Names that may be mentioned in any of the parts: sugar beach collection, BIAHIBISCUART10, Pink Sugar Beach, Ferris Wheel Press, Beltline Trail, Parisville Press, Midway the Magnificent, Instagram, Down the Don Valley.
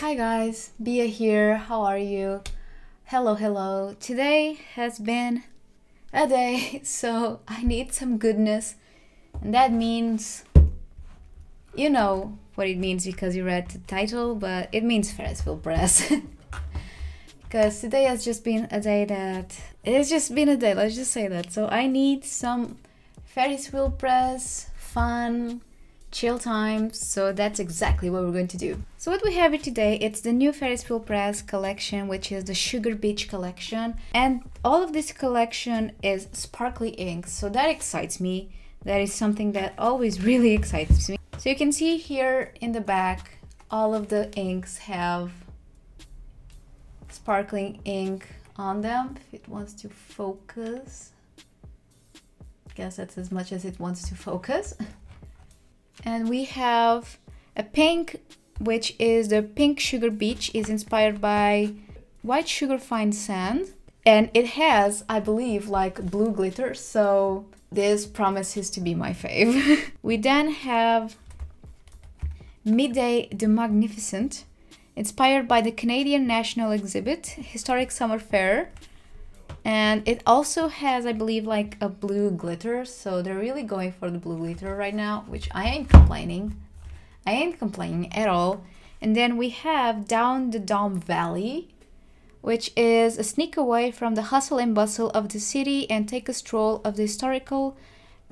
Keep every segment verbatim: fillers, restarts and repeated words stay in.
Hi guys, Bia here. How are you? Hello, hello. Today has been a day, so I need some goodness. And that means, you know what it means because you read the title, but it means Parisville Press. Because today has just been a day that... It's just been a day, let's just say that. So I need some Ferris Wheel Press, fun, chill time, so that's exactly what we're going to do. So what we have here today, it's the new Ferris Wheel Press collection, which is the Sugar Beach collection. And all of this collection is sparkly inks, so that excites me. That is something that always really excites me. So you can see here in the back, all of the inks have sparkling ink on them. If it wants to focus, I guess that's as much as it wants to focus. And we have a pink, which is the Pink Sugar Beach, is inspired by white sugar fine sand, and it has, I believe, like blue glitter, so this promises to be my fave. We then have Midway the Magnificent, inspired by the Canadian National Exhibit, Historic Summer Fair. And it also has, I believe, like a blue glitter. So they're really going for the blue glitter right now, which I ain't complaining. I ain't complaining at all. And then we have Down the Don Valley, which is a sneak away from the hustle and bustle of the city and take a stroll of the historical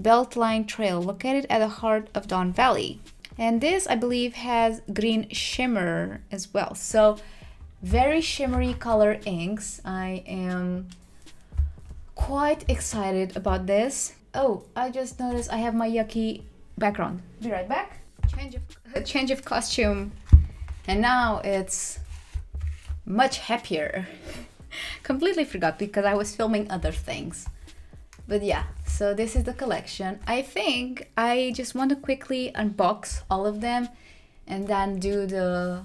Beltline Trail located at the heart of Don Valley. And this, I believe, has green shimmer as well. So very shimmery color inks. I am quite excited about this. Oh, I just noticed I have my yucky background. Be right back. Change of, uh, change of costume. And now it's much happier. Completely forgot because I was filming other things. But yeah, so this is the collection. I think I just want to quickly unbox all of them and then do the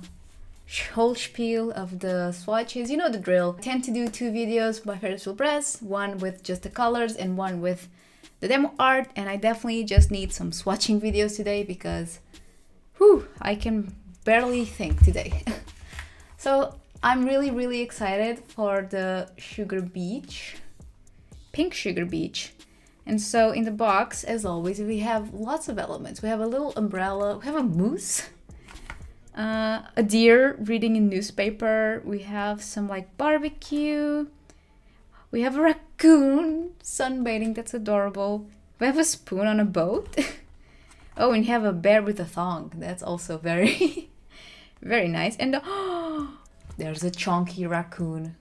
whole spiel of the swatches. You know the drill. I tend to do two videos by Ferris Wheel Press, one with just the colors and one with the demo art, and I definitely just need some swatching videos today because whew, I can barely think today. So I'm really really excited for the Sugar Beach. Pink Sugar Beach. And so in the box, as always, we have lots of elements. We have a little umbrella, we have a moose, uh, a deer reading a newspaper, we have some like barbecue, we have a raccoon sunbathing, that's adorable, we have a spoon on a boat. Oh, and we have a bear with a thong, that's also very very nice. And the, oh, there's a chunky raccoon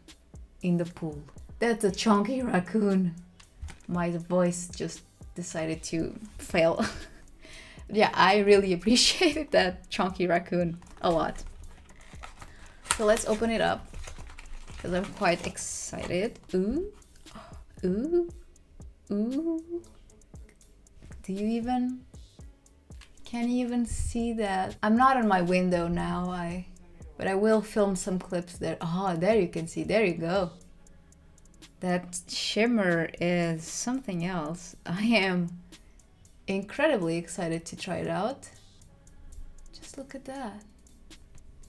in the pool. That's a chunky raccoon. My voice just decided to fail. Yeah, I really appreciated that chunky raccoon a lot. So let's open it up because I'm quite excited. Ooh, ooh, ooh. Do you even, can you even see that? I'm not on my window now, I, but I will film some clips there. Oh, there you can see, there you go. That shimmer is something else. I am incredibly excited to try it out. Just look at that.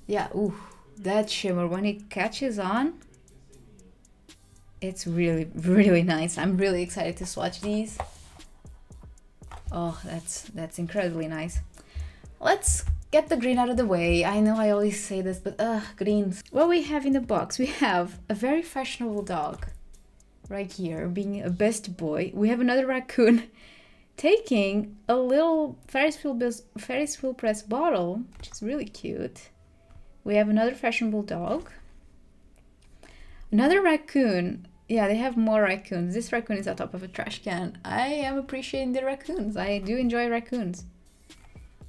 Yeah, ooh, that shimmer, when it catches on, it's really, really nice. I'm really excited to swatch these. Oh, that's, that's incredibly nice. Let's get the green out of the way. I know I always say this, but ugh, greens. What we have in the box, we have a very fashionable dog. Right here, being a best boy. We have another raccoon taking a little Ferris Wheel, Ferris Wheel Press bottle, which is really cute. We have another fashionable dog. Another raccoon. Yeah, they have more raccoons. This raccoon is on top of a trash can. I am appreciating the raccoons. I do enjoy raccoons.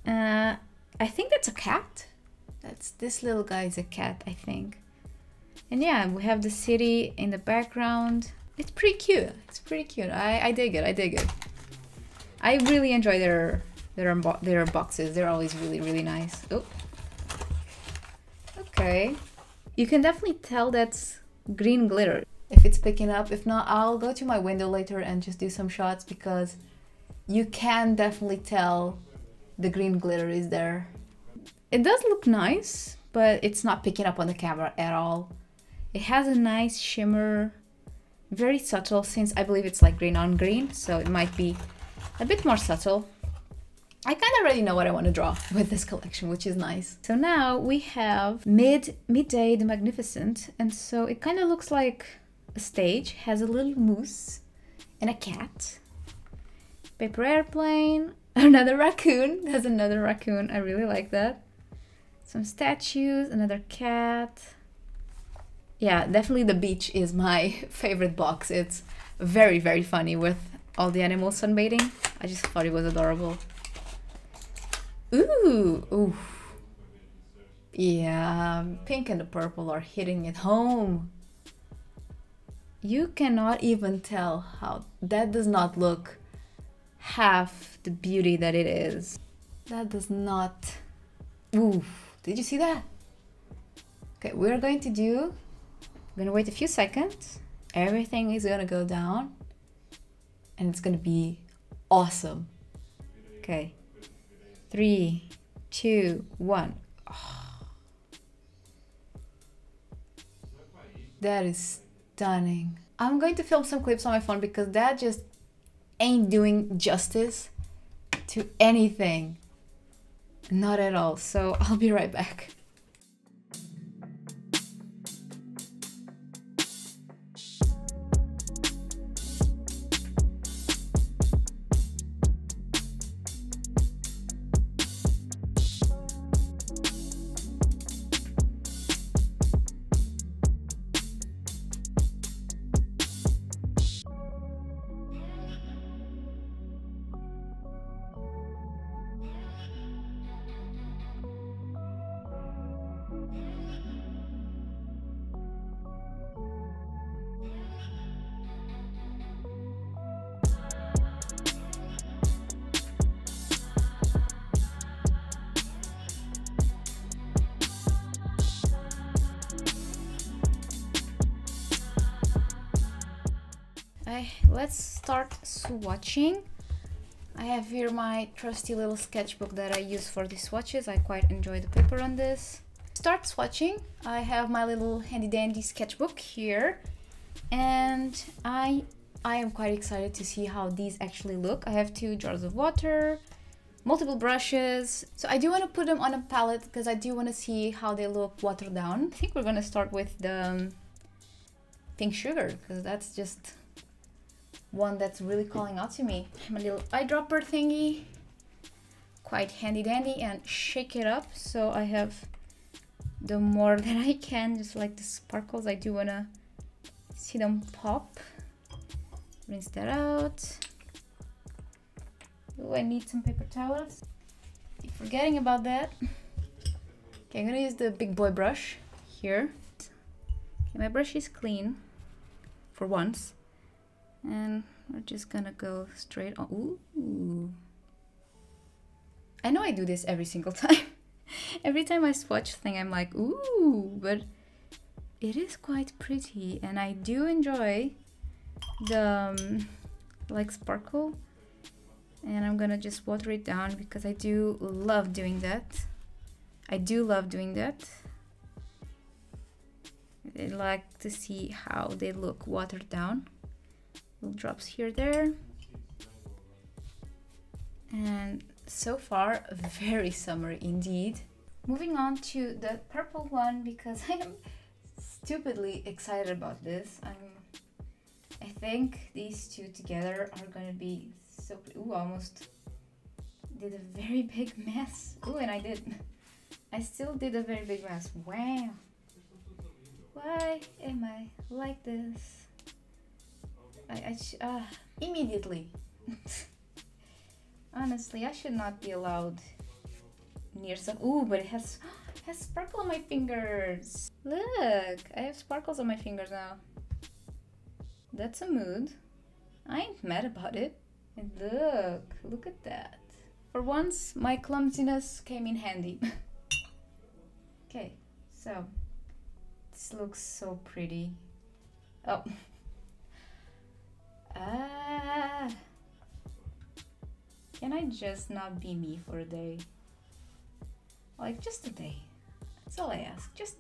Uh, I think that's a cat. That's, this little guy is a cat, I think. And yeah, we have the city in the background. It's pretty cute. It's pretty cute. I, I dig it. I dig it. I really enjoy their their their boxes. They're always really really nice. Oh. Okay. You can definitely tell that's green glitter. If it's picking up, if not, I'll go to my window later and just do some shots because you can definitely tell the green glitter is there. It does look nice, but it's not picking up on the camera at all. It has a nice shimmer, very subtle, since I believe it's like green on green, so it might be a bit more subtle. I kind of already know what I want to draw with this collection, which is nice. So now we have mid Midway the Magnificent, and so it kind of looks like a stage, has a little moose and a cat, paper airplane, another raccoon, there's another raccoon, I really like that, some statues, another cat. Yeah, definitely the beach is my favorite box. It's very, very funny with all the animals sunbathing. I just thought it was adorable. Ooh, ooh. Yeah, pink and the purple are hitting it home. You cannot even tell how that does not look half the beauty that it is. That does not. Ooh, did you see that? Okay, we're going to do, I'm gonna wait a few seconds. Everything is gonna go down and it's gonna be awesome. Okay. Three, two, one. Oh. That is stunning. I'm going to film some clips on my phone because that just ain't doing justice to anything. Not at all. So I'll be right back. Let's start swatching. I have here my trusty little sketchbook that I use for the swatches. I quite enjoy the paper on this. Start swatching. I have my little handy dandy sketchbook here, and I, I am quite excited to see how these actually look. I have two jars of water, multiple brushes. So I do want to put them on a palette because I do want to see how they look watered down. I think we're going to start with the Pink Sugar because that's just one that's really calling out to me. My little eyedropper thingy, quite handy dandy, and shake it up. So I have the more that I can, just like the sparkles. I do wanna see them pop. Rinse that out. Oh, I need some paper towels. Keep forgetting about that. Okay, I'm gonna use the big boy brush here. Okay, my brush is clean for once. And we're just gonna go straight on. Ooh. I know I do this every single time. Every time I swatch thing, I'm like, ooh, but it is quite pretty. And I do enjoy the um, like sparkle. And I'm gonna just water it down because I do love doing that. I do love doing that. I like to see how they look watered down. Little drops here, there, and so far very summery indeed. Moving on to the purple one because I am stupidly excited about this. I'm, I think these two together are gonna be so. Ooh, almost did a very big mess. Ooh, and I did. I still did a very big mess. Wow. Why am I like this? I, I uh, immediately. Honestly, I should not be allowed near some. Ooh, but it has it has sparkle on my fingers. Look, I have sparkles on my fingers now. That's a mood. I ain't mad about it. And look, look at that. For once, my clumsiness came in handy. Okay, so this looks so pretty. Oh. Ah, can I just not be me for a day? Like just a day. That's all I ask. Just,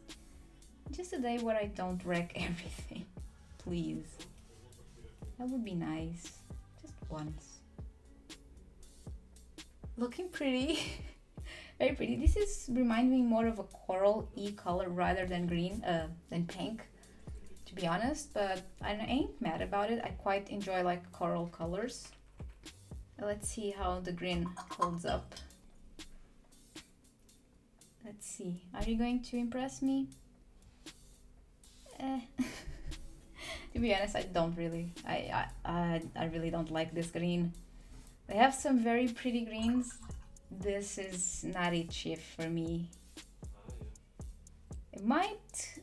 just a day where I don't wreck everything, please. That would be nice, just once. Looking pretty, very pretty. This is reminding me more of a coral-y color rather than green, uh, than pink, to be honest. But I ain't mad about it. I quite enjoy like coral colors. Let's see how the green holds up. Let's see. Are you going to impress me? Eh. To be honest, I don't really. I, I I really don't like this green. They have some very pretty greens. This is not it shift for me. It might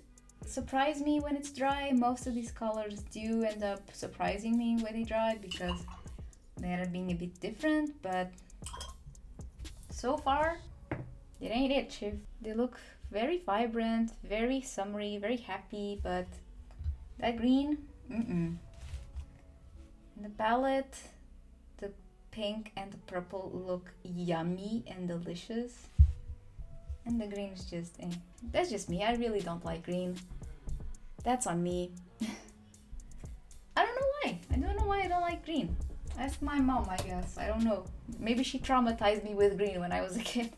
surprise me when it's dry. Most of these colors do end up surprising me when they dry because they end up being a bit different, but so far it ain't it shift. They look very vibrant, very summery, very happy, but that green, mm-mm. The palette, the pink and the purple look yummy and delicious, and the green is just, eh. That's just me. I really don't like green. That's on me. I don't know why. I don't know why I don't like green. Ask my mom, I guess. I don't know. Maybe she traumatized me with green when I was a kid.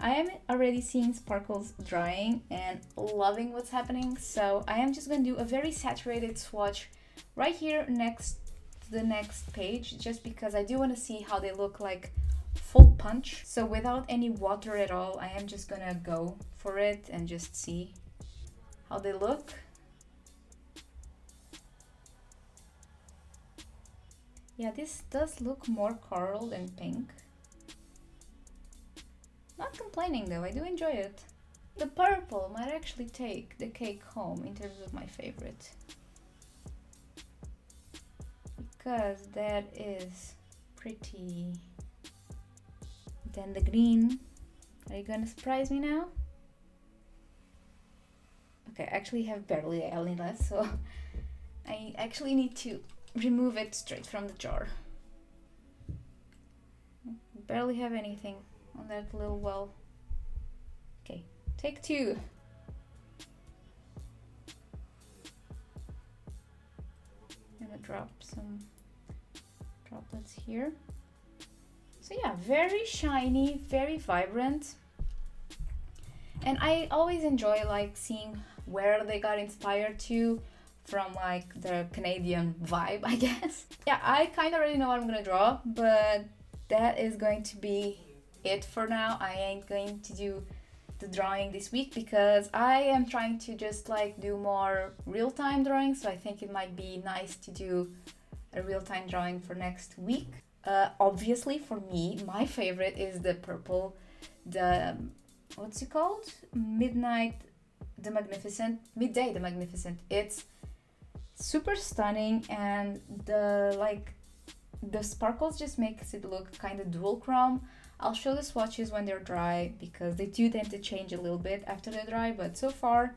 I am already seeing sparkles drying and loving what's happening, so I am just going to do a very saturated swatch right here next to the next page, just because I do want to see how they look like full punch. So without any water at all, I am just going to go for it and just see how they look. Yeah, this does look more coral than pink. Not complaining though, I do enjoy it. The purple might actually take the cake home in terms of my favorite, because that is pretty. Then the green. Are you gonna surprise me now? Okay, I actually have barely any left, so I actually need to remove it straight from the jar. Barely have anything on that little well. Okay, take two. I'm gonna drop some droplets here. So yeah, very shiny, very vibrant. And I always enjoy like seeing where they got inspired to from like the Canadian vibe, I guess. Yeah, I kind of already know what I'm gonna draw, but that is going to be it for now. I ain't going to do the drawing this week because I am trying to just like do more real-time drawing, so I think it might be nice to do a real-time drawing for next week. Uh, obviously for me, my favorite is the purple, the, what's it called? Midnight the Magnificent, Midway the Magnificent. It's super stunning, and the like the sparkles just makes it look kind of dual chrome. I'll show the swatches when they're dry because they do tend to change a little bit after they're dry, but so far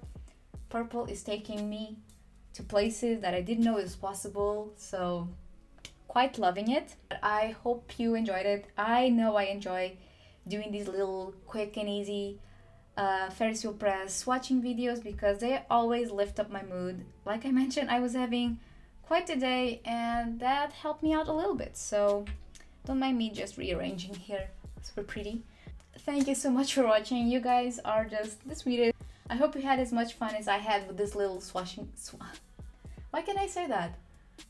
purple is taking me to places that I didn't know is possible, so quite loving it. I hope you enjoyed it. I know I enjoy doing these little quick and easy uh, Ferris Wheel Press swatching videos because they always lift up my mood. Like I mentioned, I was having quite a day and that helped me out a little bit, so don't mind me just rearranging here. Super pretty. Thank you so much for watching. You guys are just the sweetest. I hope you had as much fun as I had with this little swashing sw why can I say that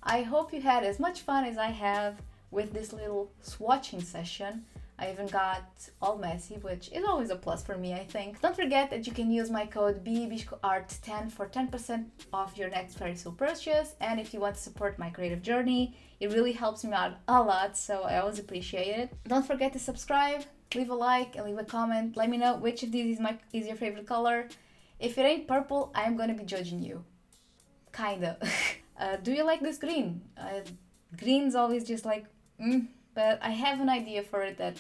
I hope you had as much fun as I have with this little swatching session. I even got all messy, which is always a plus for me, I think. Don't forget that you can use my code B I A H I B I S C U A R T ten for ten percent off your next Ferris Wheel purchase, and if you want to support my creative journey, it really helps me out a lot, so I always appreciate it. Don't forget to subscribe, leave a like, and leave a comment. Let me know which of these is, my, is your favorite color. If it ain't purple, I'm gonna be judging you. Kinda. uh, do you like this green? Uh, green's always just like, mm. But I have an idea for it that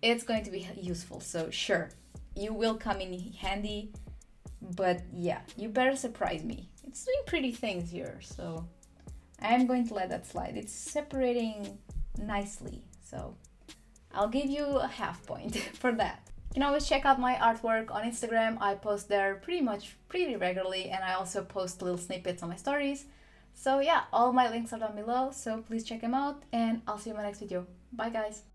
it's going to be useful, so sure, you will come in handy, but yeah, you better surprise me. It's doing pretty things here, so I'm going to let that slide. It's separating nicely, so I'll give you a half point for that. You can always check out my artwork on Instagram. I post there pretty much pretty regularly, and I also post little snippets on my stories. So yeah, all my links are down below, so please check them out, and I'll see you in my next video. Bye guys!